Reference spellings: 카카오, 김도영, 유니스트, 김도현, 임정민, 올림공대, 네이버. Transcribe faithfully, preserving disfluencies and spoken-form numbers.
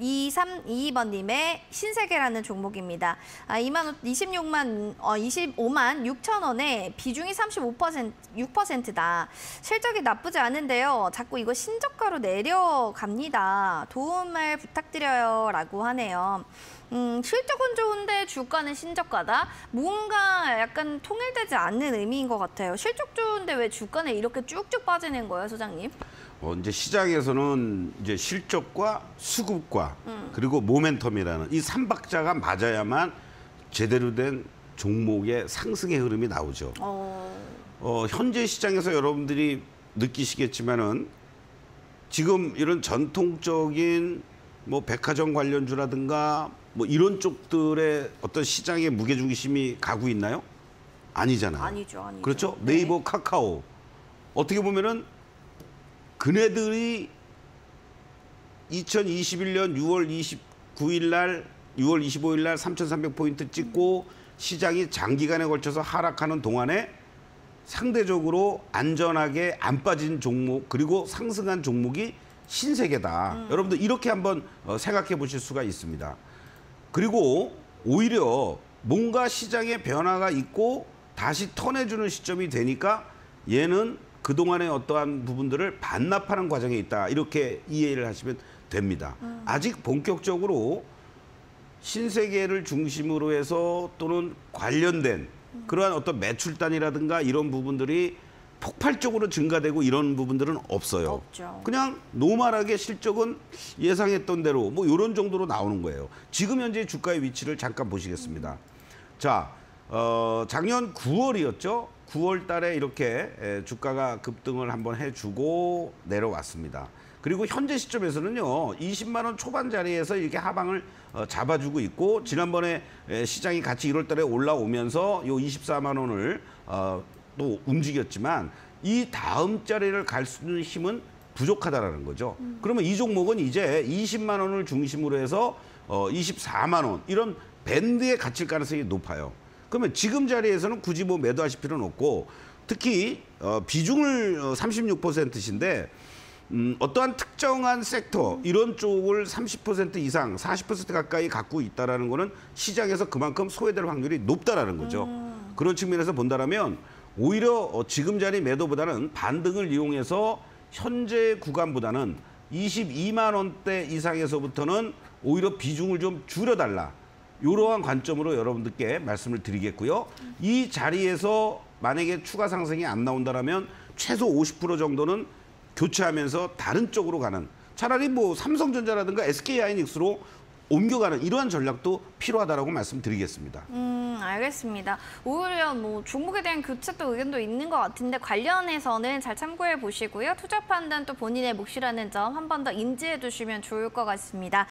이삼이이번님의 신세계라는 종목입니다. 아, 이십육만 육천 원에 비중이 삼십오 퍼센트, 육 퍼센트다. 실적이 나쁘지 않은데요. 자꾸 이거 신저가로 내려갑니다. 도움을 부탁드려요. 라고 하네요. 음, 실적은 좋은데 주가는 신저가다? 뭔가 약간 통일되지 않는 의미인 것 같아요. 실적 좋은데 왜 주가는 이렇게 쭉쭉 빠지는 거예요, 소장님? 어, 이제 시장에서는 이제 실적과 수급과 음. 그리고 모멘텀이라는 이 삼박자가 맞아야만 제대로 된 종목의 상승의 흐름이 나오죠. 어... 어, 현재 시장에서 여러분들이 느끼시겠지만은 지금 이런 전통적인 뭐 백화점 관련주라든가 뭐 이런 쪽들의 어떤 시장의 무게중심이 가고 있나요? 아니잖아요. 아니죠, 아니죠. 그렇죠? 네이버, 네. 카카오. 어떻게 보면은 그네들이 이천이십일년 유월 이십구일 날, 유월 이십오일 날 삼천삼백 포인트 찍고 시장이 장기간에 걸쳐서 하락하는 동안에 상대적으로 안전하게 안 빠진 종목, 그리고 상승한 종목이 신세계다. 음. 여러분들 이렇게 한번 생각해 보실 수가 있습니다. 그리고 오히려 뭔가 시장에 변화가 있고 다시 턴해주는 시점이 되니까 얘는 그동안의 어떠한 부분들을 반납하는 과정에 있다. 이렇게 이해를 하시면 됩니다. 음. 아직 본격적으로 신세계를 중심으로 해서 또는 관련된 음. 그러한 어떤 매출단이라든가 이런 부분들이 폭발적으로 증가되고 이런 부분들은 없어요. 없죠. 그냥 노멀하게 실적은 예상했던 대로 뭐 이런 정도로 나오는 거예요. 지금 현재 주가의 위치를 잠깐 보시겠습니다. 자, 어, 작년 구월이었죠. 구월 달에 이렇게 주가가 급등을 한번 해주고 내려왔습니다. 그리고 현재 시점에서는요, 이십만 원 초반 자리에서 이렇게 하방을 잡아주고 있고, 지난번에 시장이 같이 일월 달에 올라오면서 요 이십사만 원을 어, 또 움직였지만 이 다음 자리를 갈 수 있는 힘은 부족하다라는 거죠. 음. 그러면 이 종목은 이제 이십만 원을 중심으로 해서 어, 이십사만 원 이런 밴드에 갇힐 가능성이 높아요. 그러면 지금 자리에서는 굳이 뭐 매도하실 필요는 없고, 특히 어, 비중을 삼십육 퍼센트인데 음, 어떠한 특정한 섹터 이런 쪽을 삼십 퍼센트 이상, 사십 퍼센트 가까이 갖고 있다라는 거는 시장에서 그만큼 소외될 확률이 높다라는 거죠. 음. 그런 측면에서 본다라면 오히려 지금 자리 매도보다는 반등을 이용해서 현재 구간보다는 이십이만 원대 이상에서부터는 오히려 비중을 좀 줄여달라. 이러한 관점으로 여러분들께 말씀을 드리겠고요. 이 자리에서 만약에 추가 상승이 안 나온다면 최소 오십 퍼센트 정도는 교체하면서 다른 쪽으로 가는, 차라리 뭐 삼성전자라든가 에스케이하이닉스로 옮겨가는 이러한 전략도 필요하다라고 말씀드리겠습니다. 음, 알겠습니다. 오히려 뭐 종목에 대한 교체도 의견도 있는 것 같은데 관련해서는 잘 참고해 보시고요. 투자 판단 또 본인의 몫이라는 점 한 번 더 인지해 두시면 좋을 것 같습니다.